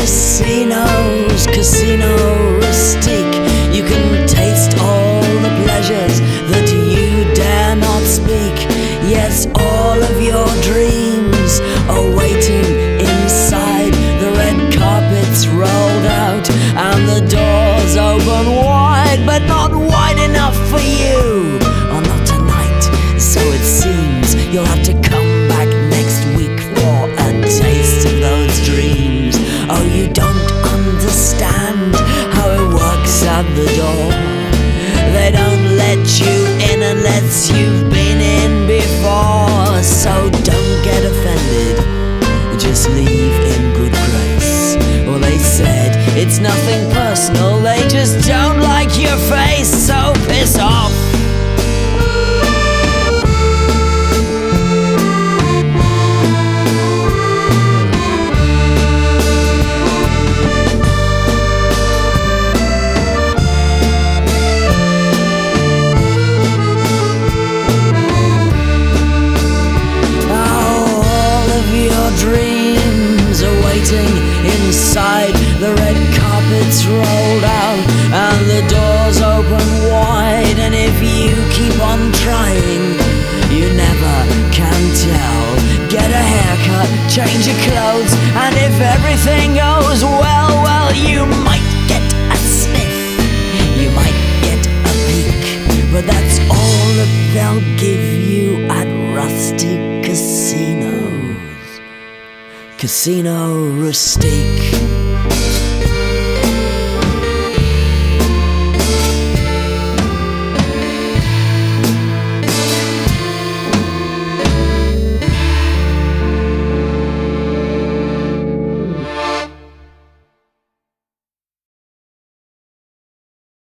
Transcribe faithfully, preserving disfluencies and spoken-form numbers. Casino's Casino Rustique. You can taste all the pleasures that you dare not speak. Yes, all of your dreams are waiting inside. The red carpet's rolled out and the doors open wide, but not wide enough for you, or not tonight. So it seems you'll have to come back next week for a taste of those dreams. Oh, you don't understand how it works at the door. They don't let you in unless you've been in before. So don't get offended, just leave in good grace. Well, they said it's nothing personal, they just don't like your face, so piss off. Dreams are waiting inside. The red carpet's rolled out and the doors open wide. And if you keep on trying, you never can tell. Get a haircut, change your clothes, and if everything goes well, well, you might get a sniff, you might get a peek, but that's all that they'll give you at Rusty Casino. Casino Rustique.